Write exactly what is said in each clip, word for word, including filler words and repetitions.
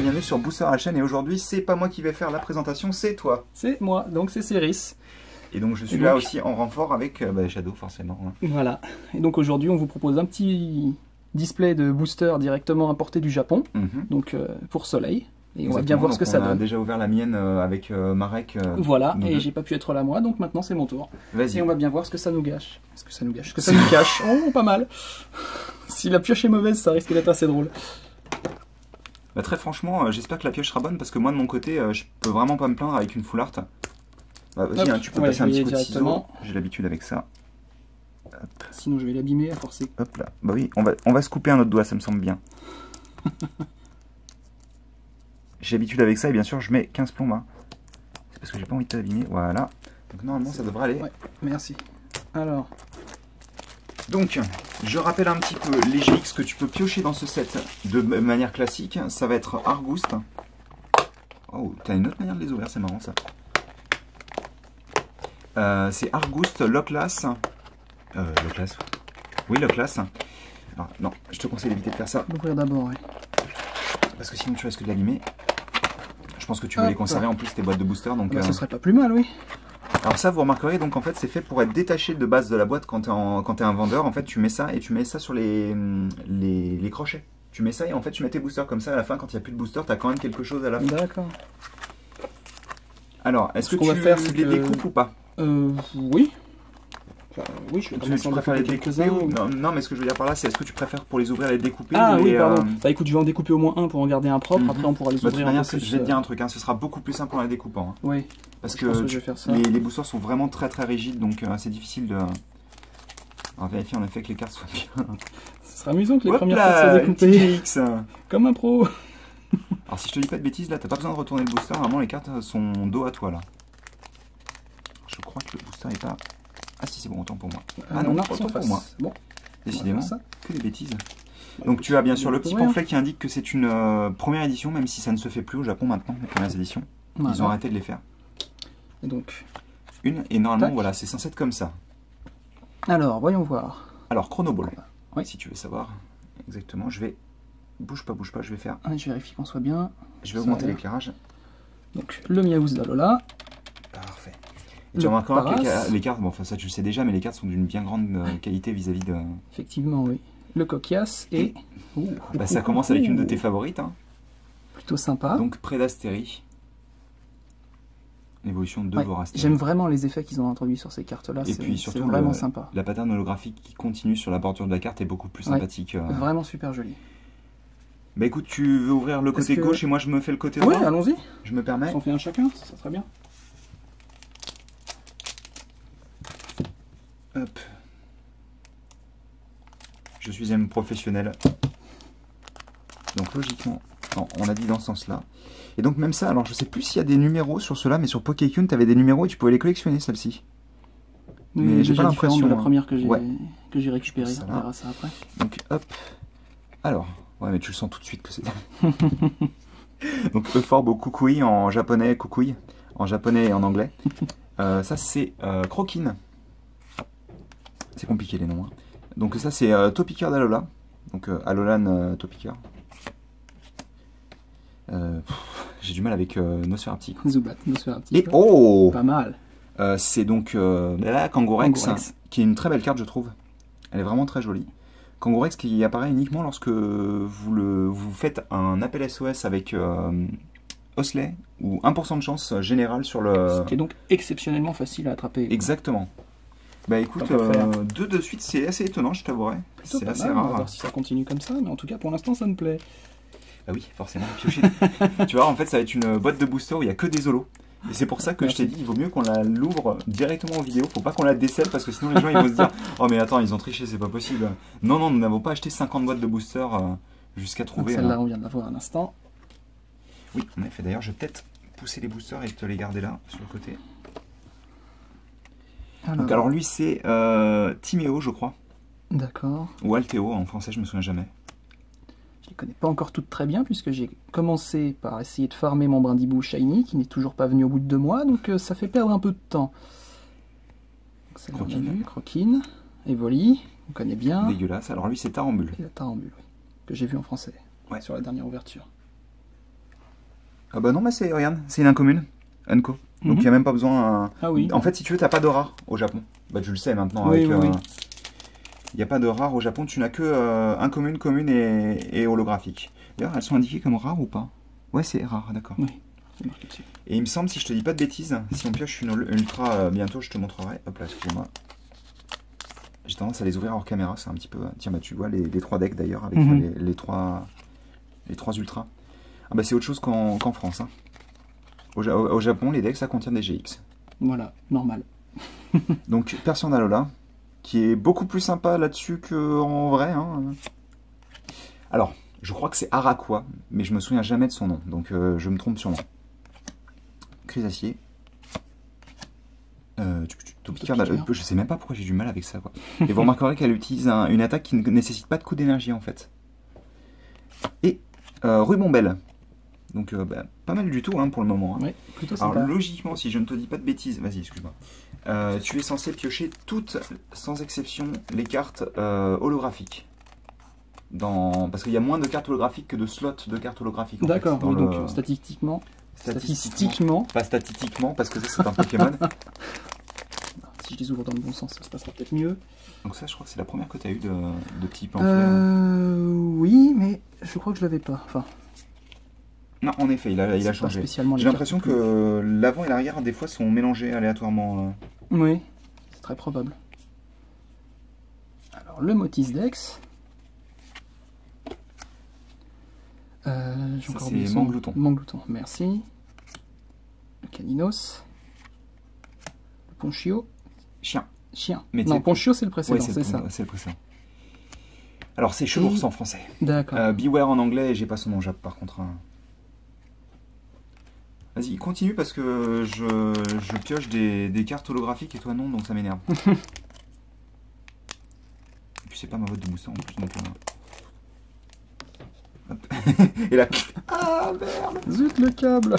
et bienvenue sur Booster à la chaîne. Et aujourd'hui, c'est pas moi qui vais faire la présentation, c'est toi. C'est moi, donc c'est Ceris. Et donc je suis donc... là aussi en renfort avec euh, bah, Shadow, forcément. Hein. Voilà. Et donc aujourd'hui, on vous propose un petit display de Booster directement importé du Japon, mm-hmm. donc euh, pour Soleil. Et exactement, on va bien voir ce que ça donne. On a déjà ouvert la mienne avec euh, Marek. Euh, voilà, et j'ai pas pu être là moi, donc maintenant c'est mon tour. Vas-y. Et on va bien voir ce que ça nous gâche. Est-ce que ça nous gâche? Ce que ça nous cache. Oh, pas mal. Si la pioche est mauvaise, ça risque d'être assez drôle. Bah, très franchement, euh, j'espère que la pioche sera bonne, parce que moi de mon côté, euh, je peux vraiment pas me plaindre avec une full art. Bah, vas-y, hein, tu peux passer un petit coup de ciseau. J'ai l'habitude avec ça. Hop. Sinon je vais l'abîmer à forcer. Hop là. Bah oui, on va, on va se couper un autre doigt, ça me semble bien. J'ai l'habitude avec ça et bien sûr je mets quinze plombes. Hein. C'est parce que j'ai pas envie de t'abîmer. Voilà. Donc normalement ça devrait aller. Ouais, merci. Alors. Donc je rappelle un petit peu les G X que tu peux piocher dans ce set de manière classique. Ça va être Argoust. Oh, t'as une autre manière de les ouvrir, c'est marrant ça. Euh, c'est Argoust, Loclass. Euh, Loclass. Oui, Loclass. Alors, non, je te conseille d'éviter de faire ça. D'ouvrir d'abord, oui. Parce que sinon tu risques de l'abîmer. Je pense que tu veux Hop. les conserver en plus tes boîtes de booster, donc bah, euh... ça serait pas plus mal, oui. Alors ça vous remarquerez, donc en fait c'est fait pour être détaché de base de la boîte quand t'es en... quand t'es un vendeur. En fait tu mets ça et tu mets ça sur les... les les crochets. Tu mets ça et en fait tu mets tes boosters comme ça. À la fin, quand il n'y a plus de booster, t'as quand même quelque chose à la fin. D'accord. Alors est-ce que tu vas faire les que... découpes ou pas? Euh oui. Enfin, oui, je tu, tu préfères les découper ou... non, non, mais ce que je veux dire par là, c'est est-ce que tu préfères pour les ouvrir les découper? Ah ou oui, les, pardon. Euh... Bah écoute, je vais en découper au moins un pour en garder un propre. Mm-hmm. Après, on pourra les ouvrir. De toute manière, un peu plus, je vais te dire un truc, hein, ce sera beaucoup plus simple en les découpant. Hein. Oui. Parce je que, que tu... je les, les boosters sont vraiment très très rigides, donc euh, c'est difficile de. Alors vérifier en effet que les cartes soient bien. Ce sera amusant que les Hop premières cartes soient découpées. Comme un pro. Alors si je te dis pas de bêtises, là, t'as pas besoin de retourner le booster. Vraiment, les cartes sont dos à toi là. Je crois que le booster est pas. Ah si, c'est bon, autant pour moi. Ah, ah non, non autant pour moi. Bon. Décidément, ça. Que des bêtises. Donc tu as bien sûr le petit pamphlet qui indique que c'est une euh, première édition, même si ça ne se fait plus au Japon maintenant, les premières éditions. Voilà. Ils ont arrêté de les faire. Et donc une, et normalement, tac. Voilà, c'est censé être comme ça. Alors, voyons voir. Alors, Chrono Ball, oui. Si tu veux savoir exactement, je vais... Bouge pas, bouge pas, je vais faire... Ah, je vérifie qu'on soit bien. Je vais ça augmenter l'éclairage. Donc, le Miaouz de Lola. Parfait. Et tu remarqueras que les cartes, bon, enfin ça tu le sais déjà, mais les cartes sont d'une bien grande euh, qualité vis-à-vis de... Effectivement, oui. Le Coquillas et... Ouh, bah, ouh, ça ouh, commence ouh, avec une de tes favorites. Hein. Plutôt sympa. Donc Prédastérie. L'évolution de ouais, Vorastérie. J'aime vraiment les effets qu'ils ont introduits sur ces cartes-là. Et puis surtout, vraiment le, sympa. La pattern holographique qui continue sur la bordure de la carte est beaucoup plus ouais, sympathique. Euh... Vraiment super jolie. Bah écoute, tu veux ouvrir le côté que... gauche et moi je me fais le côté droit. Oui, allons-y. Je me permets. On fait un chacun, ça, ça serait bien. Hop. Je suis un professionnel. Donc logiquement, non, on a dit dans ce sens-là. Et donc même ça, alors je sais plus s'il y a des numéros sur cela, mais sur Pokécune, tu avais des numéros et tu pouvais les collectionner, celle-ci. Oui, mais j'ai pas l'impression. La première que j'ai ouais. récupérée, on verra ça après. Donc hop. Alors, ouais, mais tu le sens tout de suite que c'est. Donc Euphorbe au Kukui en japonais, Kukui en japonais et en anglais. euh, ça c'est euh, Croquine. C'est compliqué les noms. Hein. Donc ça c'est euh, Topicard d'Alola. Donc euh, Alolan euh, Topicard. Euh, J'ai du mal avec euh, Nosferapti. Zubat, Nosferapti. Et oh pas mal. Euh, c'est donc euh, la Kangourex, hein, qui est une très belle carte je trouve. Elle est vraiment très jolie. Kangourex qui apparaît uniquement lorsque vous, le, vous faites un appel S O S avec euh, Osley ou un pour cent de chance générale sur le... Ce qui est donc exceptionnellement facile à attraper. Exactement. Bah écoute, euh, deux de suite, c'est assez étonnant, je t'avouerai. C'est assez mal, rare. On va voir si ça continue comme ça, mais en tout cas, pour l'instant, ça me plaît. Bah oui, forcément, piocher. Tu vois, en fait, ça va être une boîte de booster où il n'y a que des holos. Et c'est pour ça que Merci. je t'ai dit, il vaut mieux qu'on la l'ouvre directement en vidéo. Faut pas qu'on la décèle, parce que sinon, les gens, ils vont se dire « Oh, mais attends, ils ont triché, c'est pas possible. » Non, non, nous n'avons pas acheté cinquante boîtes de booster jusqu'à trouver... Celle-là, on vient de la voir un instant. Oui, en effet. D'ailleurs, je vais peut-être pousser les boosters et te les garder là, sur le côté. Alors, donc, alors lui c'est euh, Timéo je crois. D'accord. Ou Altéo en français, je me souviens jamais. Je les connais pas encore toutes très bien puisque j'ai commencé par essayer de farmer mon brindibou shiny qui n'est toujours pas venu au bout de deux mois, donc euh, ça fait perdre un peu de temps. Donc, Croquine. Vu, Croquine, Evoli, on connaît bien. Dégueulasse, alors lui c'est Tarambule. Et la Tarambule, oui, que j'ai vu en français ouais. sur la dernière ouverture. Ah bah non, mais c'est, regarde, c'est une incommune, Unco. Donc il mm-hmm. n'y a même pas besoin... À... Ah oui. En fait, si tu veux, t'as pas de rare au Japon. Bah tu le sais maintenant. Oui, avec, oui, euh... oui. Il n'y a pas de rare au Japon, tu n'as que euh, incommune, commune et, et holographique. D'ailleurs, elles sont indiquées comme rares ou pas? Ouais, c'est rare, d'accord. Oui. Et il me semble, si je te dis pas de bêtises, si on pioche une ultra euh, bientôt, je te montrerai. Hop là, excuse-moi. J'ai tendance à les ouvrir hors caméra, c'est un petit peu... Tiens, bah tu vois les, les trois decks d'ailleurs, avec mm-hmm. les, les, trois, les trois ultras. Ah bah c'est autre chose qu'en qu'en France. Hein. Au, au, au Japon, les decks, ça contient des G X. Voilà, normal. Donc, Persian Lola, qui est beaucoup plus sympa là-dessus qu'en vrai. Hein. Alors, je crois que c'est Araquois, mais je me souviens jamais de son nom, donc euh, je me trompe sûrement. Crise Acier. Euh, Topicard, je sais même pas pourquoi j'ai du mal avec ça. Quoi. Et vous remarquerez qu'elle utilise un, une attaque qui ne nécessite pas de coup d'énergie en fait. Et euh, Rubombelle. Donc euh, bah, pas mal du tout hein, pour le moment. Hein. Ouais, plutôt sympa. Alors logiquement, si je ne te dis pas de bêtises, vas-y, excuse-moi. Euh, tu es censé piocher toutes, sans exception, les cartes euh, holographiques. Dans... Parce qu'il y a moins de cartes holographiques que de slots de cartes holographiques. D'accord, oui, donc le... statistiquement, statistiquement. Statistiquement. Pas statistiquement, parce que ça c'est un Pokémon. Si je les ouvre dans le bon sens, ça se passera peut-être mieux. Donc ça, je crois que c'est la première que tu as eu de, de petits pamphlets. Euh... Oui, mais je crois que je l'avais pas. Enfin... Non, en effet, il a, il a changé. J'ai l'impression que l'avant et l'arrière, des fois, sont mélangés aléatoirement. Oui, c'est très probable. Alors, le Motis Dex. Euh, j'ai encore oublié son... Manglouton. Manglouton, merci. Le Caninos. Le Ponchiot. Chien. Chien. Mais non, Ponchiot, c'est le précédent, ouais, c'est ça. C'est le précédent. Alors, c'est Chevroux en français. D'accord. Euh, Beware en anglais, et j'ai pas son nom Jap, par contre. Hein. Vas-y, continue parce que je, je pioche des, des cartes holographiques et toi non, donc ça m'énerve. Et puis c'est pas ma vote de Moussa en plus, donc... Euh... Hop. Et là... Ah merde, zut le câble.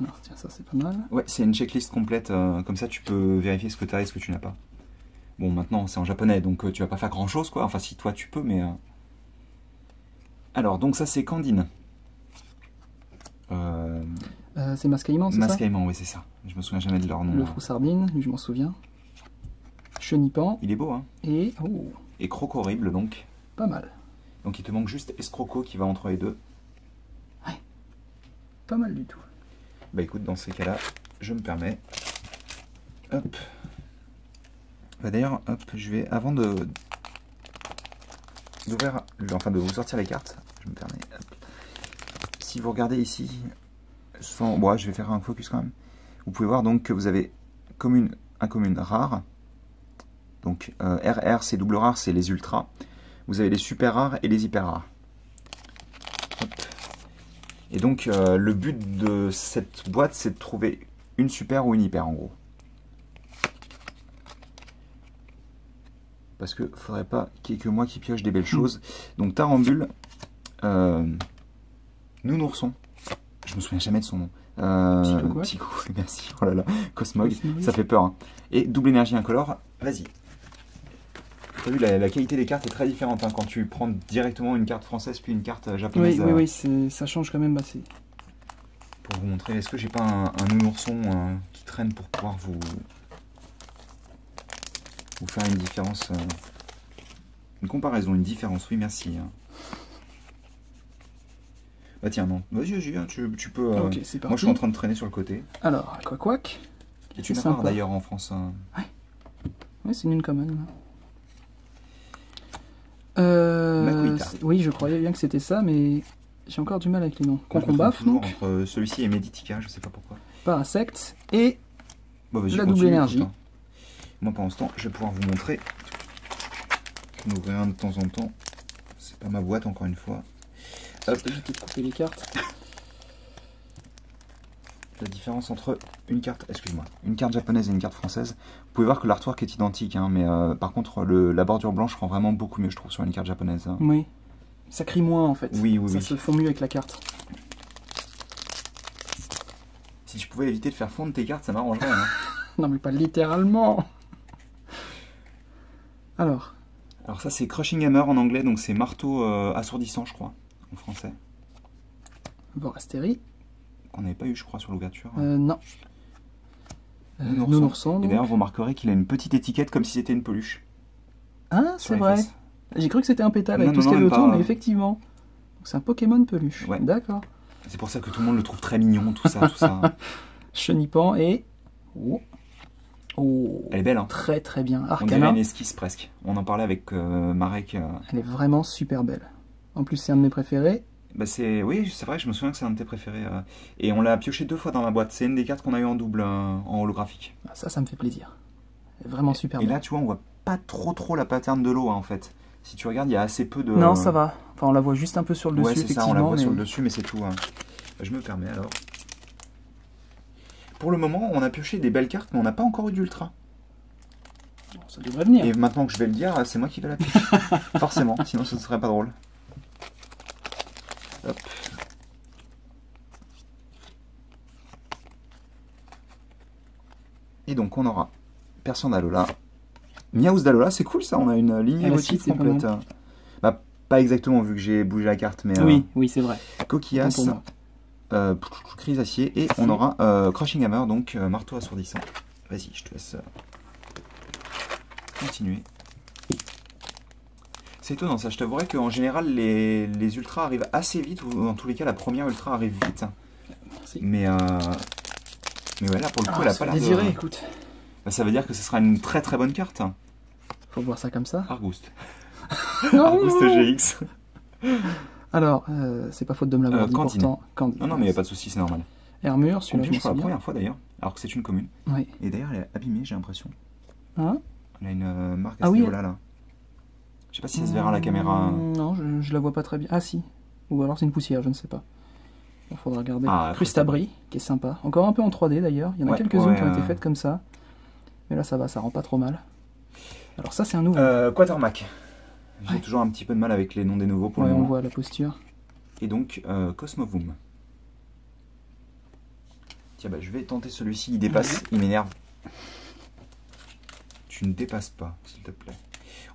Alors tiens, ça c'est pas mal. Ouais, c'est une checklist complète, euh, comme ça tu peux vérifier ce que tu as et ce que tu n'as pas. Bon, maintenant c'est en japonais, donc euh, tu vas pas faire grand chose quoi, enfin si toi tu peux, mais... Euh... Alors, donc ça c'est Candine. Euh... Euh, c'est Mascaïman, c'est ça? Mascaïman, oui, c'est ça. Je me souviens jamais de leur nom. Le Froussardine, lui je m'en souviens. Chenipan. Il est beau, hein? Et... Oh. Et Crocorrible, donc. Pas mal. Donc il te manque juste Escroco qui va entre les deux. Ouais. Pas mal du tout. Bah écoute, dans ces cas-là, je me permets. Hop. Bah d'ailleurs, hop, je vais, avant de... d'ouvrir, enfin de vous sortir les cartes, je me permets. Si vous regardez ici, sans, bon, ouais, je vais faire un focus quand même. Vous pouvez voir donc que vous avez commune, incommune, rare. Donc euh, R R c'est double rare, c'est les ultras. Vous avez les super rares et les hyper rares. Hop. Et donc euh, le but de cette boîte, c'est de trouver une super ou une hyper en gros. Parce que faudrait pas qu'il y ait que moi qui pioche des belles choses. Donc Tarambule, euh, Nounourson, je me souviens jamais de son nom. Euh, Petit coup, merci, oh là là, Cosmog, Cosmog. Ça fait peur. Hein. Et double énergie incolore, vas-y. T'as vu, la, la qualité des cartes est très différente hein, quand tu prends directement une carte française puis une carte japonaise. Oui, oui, oui, ça change quand même assez. Pour vous montrer, est-ce que j'ai pas un, un Nounourson hein, qui traîne pour pouvoir vous... Ou faire une différence, euh, une comparaison, une différence, oui merci. Bah tiens, non, vas-y, vas-y, tu, tu peux. Euh, okay, moi je suis en train de traîner sur le côté. Alors, quoi, quoi. Et tu n'as pas d'ailleurs en France. Hein. Ouais, ouais c'est une commune. Euh, oui, je croyais bien que c'était ça, mais j'ai encore du mal avec les noms. Concombaf, donc. Entre celui-ci et Meditica, je sais pas pourquoi. Parasect et bah, la continue, double énergie. Moi, pendant ce temps, je vais pouvoir vous montrer. Je m'ouvre un de temps en temps. C'est pas ma boîte, encore une fois. Hop, j'ai peut-être coupé les cartes. La différence entre une carte, excuse-moi, une carte japonaise et une carte française. Vous pouvez voir que l'artwork est identique, hein, mais euh, par contre, le, la bordure blanche rend vraiment beaucoup mieux, je trouve, sur une carte japonaise. Hein. Oui. Ça crie moins, en fait. Oui, oui, ça oui. se fond mieux avec la carte. Si je pouvais éviter de faire fondre tes cartes, ça m'arrangerait. Hein. Non, mais pas littéralement. Alors, Alors ça c'est Crushing Hammer en anglais, donc c'est marteau euh, assourdissant je crois, en français. Vorastérie. Qu'on n'avait pas eu, je crois, sur l'ouverture. Euh, non. Nounourson. Et d'ailleurs, vous remarquerez qu'il a une petite étiquette comme si c'était une peluche. Ah, c'est vrai. J'ai cru que c'était un pétale avec non, tout non, ce qu'il y avait autour, mais effectivement. C'est un Pokémon peluche. Ouais. D'accord. C'est pour ça que tout le monde le trouve très mignon, tout ça. tout ça. Chenipan et... Oh. Oh. Elle est belle, hein. Très très bien. Arcana. On dirait une esquisse presque. On en parlait avec euh, Marek. Euh... Elle est vraiment super belle. En plus, c'est un de mes préférés. Bah c'est oui, c'est vrai, je me souviens que c'est un de tes préférés. Euh... Et on l'a pioché deux fois dans la boîte. C'est une des cartes qu'on a eu en double, euh, en holographique. Ah, ça, ça me fait plaisir. Elle est vraiment super et belle. Et là, tu vois, on voit pas trop trop la pattern de l'eau, hein, en fait. Si tu regardes, il y a assez peu de... Non, ça va. Enfin, on la voit juste un peu sur le dessus, ouais, effectivement. Ça, on la voit mais... sur le dessus, mais c'est tout. Hein. Je me permets, alors. Pour le moment, on a pioché des belles cartes, mais on n'a pas encore eu d'ultra. Ça devrait venir. Et maintenant que je vais le dire, c'est moi qui vais la piocher. Forcément, sinon ce ne serait pas drôle. Hop. Et donc, on aura Persian d'Alola. Miaouz d'Alola, c'est cool ça, on a une ligne émotive complète. Pas, bah, pas exactement vu que j'ai bougé la carte, mais... Oui, euh, oui c'est vrai. Coquillas, euh, Crise Acier, et on aura euh, Crushing Hammer, donc euh, marteau assourdissant. Vas-y, je te laisse euh, continuer. C'est étonnant ça, je t'avouerais qu'en général, les, les ultras arrivent assez vite, ou en tous les cas, la première ultra arrive vite. Merci. Mais, euh, mais ouais, là, pour le coup, ah, elle a pas l'air désiré, de... écoute. Bah, ça veut dire que ce sera une très très bonne carte. Faut voir ça comme ça. Argoust. Argoust G X. Alors, euh, c'est pas faute de me l'avoir euh, dit pourtant. Candine. Non, non, mais il n'y a pas de souci, c'est normal. Hermure, celui-là, je me souviens. La première fois d'ailleurs, alors que c'est une commune. Oui. Et d'ailleurs, elle est abîmée, j'ai l'impression. Hein? Elle a une euh, marque à ah, ce oui, niveau-là. Elle... Là. Je sais pas si ça se verra à la caméra. Non, je, je la vois pas très bien. Ah si. Ou alors c'est une poussière, je ne sais pas. Il faudra regarder. Ah, Crustabri, qui est sympa. Encore un peu en trois D d'ailleurs. Il y en a ouais, quelques-unes ouais, qui ont été faites comme ça. Mais là ça va, ça rend pas trop mal. Alors ça c'est un nouveau. Euh, Quatermac. J'ai ouais. toujours un petit peu de mal avec les noms des nouveaux pour ouais, le moment. On voit la posture. Et donc euh, Cosmovoom. Tiens bah je vais tenter celui-ci, il dépasse, il m'énerve. Tu ne dépasses pas, s'il te plaît.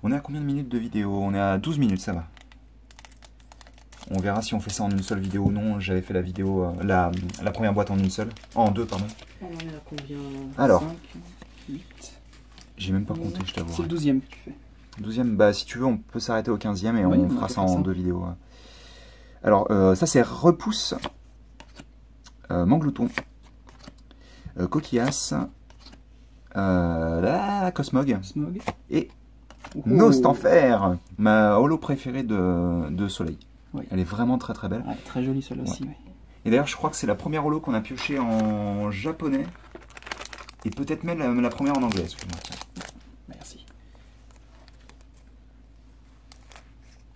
On est à combien de minutes de vidéo? On est à douze minutes, ça va. On verra si on fait ça en une seule vidéo ou non. J'avais fait la vidéo, euh, la, la première boîte en une seule. Oh, en deux, pardon. On en est à combien? Alors. cinq, huit. J'ai même pas compté, je t'avoue. C'est le douzième que tu fais. douzième, bah si tu veux, on peut s'arrêter au quinzième et oui, on, on fera ça en deux vidéos. Alors, euh, ça c'est Repousse, euh, Manglouton, euh, Coquillas, euh, la Cosmog, Cosmog. Et. Oh. N'ose t'en faire. Ma holo préférée de, de Soleil. Oui. Elle est vraiment très très belle. Ouais, très jolie celle-là ouais. aussi. Oui. Et d'ailleurs je crois que c'est la première holo qu'on a piochée en japonais. Et peut-être même la, la première en anglais. Merci.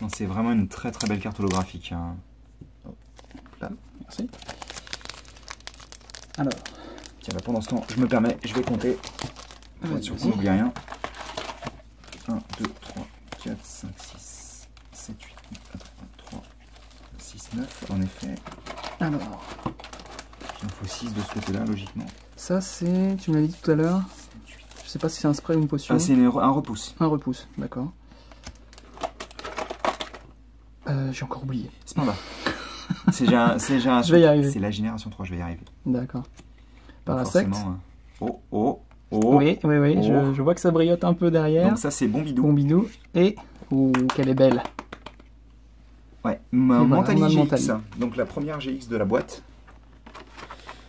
C'est vraiment une très très belle carte holographique. Hein. Là. Merci. Alors. Tiens, bah, pendant ce temps, je me permets, je vais compter. Ah, pour être sûr qu'on n'oublie rien. un, deux, trois, quatre, cinq, six, sept, huit, neuf, trois, six, neuf, en effet. Alors. Il en faut six de ce côté-là, logiquement. Ça, c'est. Tu me l'avais dit tout à l'heure. Je sais pas si c'est un spray ou une potion. Ah, c'est une... un repousse. Un repousse, d'accord. Euh, J'ai encore oublié. C'est pas mal. C'est déjà un. Je vais y arriver. C'est la génération trois, je vais y arriver. D'accord. Parasect. Oh, oh. Oh, oui, oui, oui. Oh. Je, je vois que ça brillote un peu derrière. Donc ça, c'est Bombidou. Bombidou. Et... Oh, qu'elle est belle. Ouais. Ma, Mentali G X. Mentali. Donc la première G X de la boîte.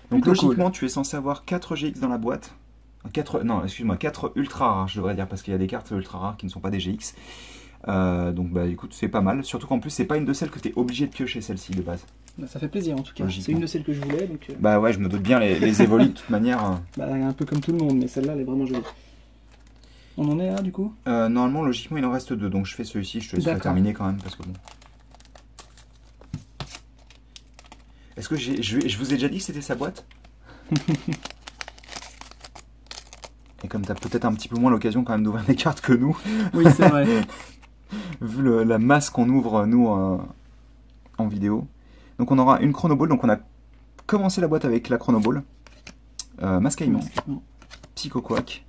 Donc plutôt logiquement, cool. Tu es censé avoir quatre G X dans la boîte. quatre, non, excuse-moi, quatre ultra rares, je devrais dire, parce qu'il y a des cartes ultra rares qui ne sont pas des G X. Euh, donc, bah écoute, c'est pas mal. Surtout qu'en plus, c'est pas une de celles que tu es obligé de piocher, celle-ci, de base. Bah, ça fait plaisir en tout cas. C'est une de celles que je voulais. Donc, euh... Bah ouais, je me doute bien, les, les Evoli de toute manière. Euh... Bah un peu comme tout le monde, mais celle-là, elle est vraiment jolie. On en est là, du coup euh, Normalement, logiquement, il en reste deux. Donc je fais celui-ci, je te laisse terminer quand même, parce que bon. Est-ce que je, je vous ai déjà dit que c'était sa boîte? Et comme tu as peut-être un petit peu moins l'occasion quand même d'ouvrir des cartes que nous. Oui, c'est vrai. Vu le, la masse qu'on ouvre, nous, euh, en vidéo. Donc on aura une Chrono Ball. Donc on a commencé la boîte avec la Chrono Ball. Euh, Mascaïman, Psycho Quack,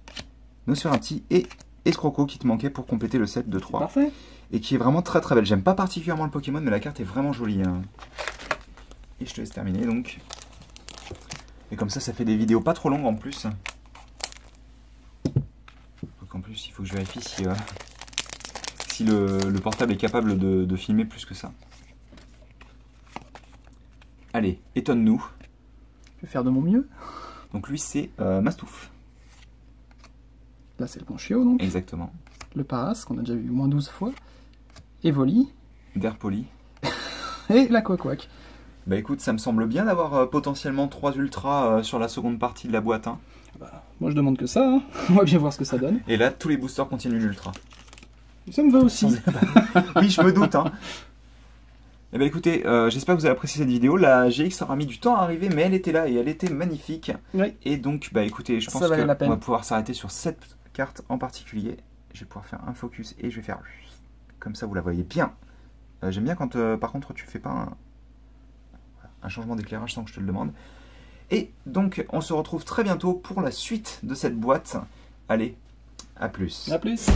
Nosferati et Escroco qui te manquait pour compléter le set de trois. Parfait. et qui est vraiment très très belle. J'aime pas particulièrement le Pokémon, mais la carte est vraiment jolie. Hein. Et je te laisse terminer donc. Et comme ça, ça fait des vidéos pas trop longues en plus. Donc en plus, il faut que je vérifie si, euh, si le, le portable est capable de, de filmer plus que ça. Allez, étonne-nous. Je vais faire de mon mieux. Donc lui, c'est euh, Mastouf. Là, c'est le Ponchiot, donc. Exactement. Le Paras, qu'on a déjà vu au moins douze fois. Evoli. Derpoli. Et la Coquac. Bah écoute, ça me semble bien d'avoir euh, potentiellement trois ultras euh, sur la seconde partie de la boîte. Hein. Bah, moi, je demande que ça. Hein. On va bien voir ce que ça donne. Et là, tous les boosters continuent l'ultra. Ça me va aussi. Oui, je me doute. Hein. Eh bien écoutez, euh, j'espère que vous avez apprécié cette vidéo. La G X aura mis du temps à arriver, mais elle était là et elle était magnifique. Oui. Et donc, bah écoutez, je pense qu'on va pouvoir s'arrêter sur cette carte en particulier. Je vais pouvoir faire un focus et je vais faire... Comme ça, vous la voyez bien. Euh, J'aime bien quand, euh, par contre, tu fais pas un, un changement d'éclairage sans que je te le demande. Et donc, on se retrouve très bientôt pour la suite de cette boîte. Allez, à plus. À plus.